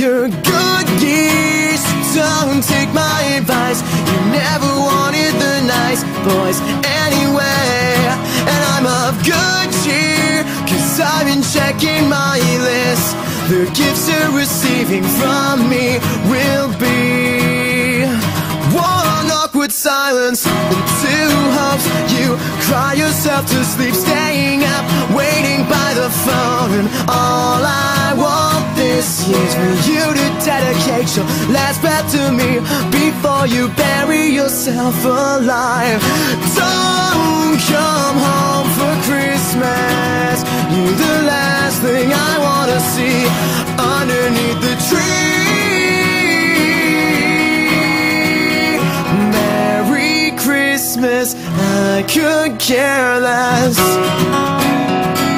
your good years. Don't take my advice, you never wanted the nice boys anyway. And I'm of good cheer, cause I've been checking my list. The gifts you're receiving from me will be one awkward silence and two hopes. You cry yourself to sleep, staying up, waiting by the phone. And all I want this year's for you to dedicate your last breath to me before you bury yourself alive. Don't come home for Christmas, you're the last thing I wanna see underneath the tree. Merry Christmas, I could care less.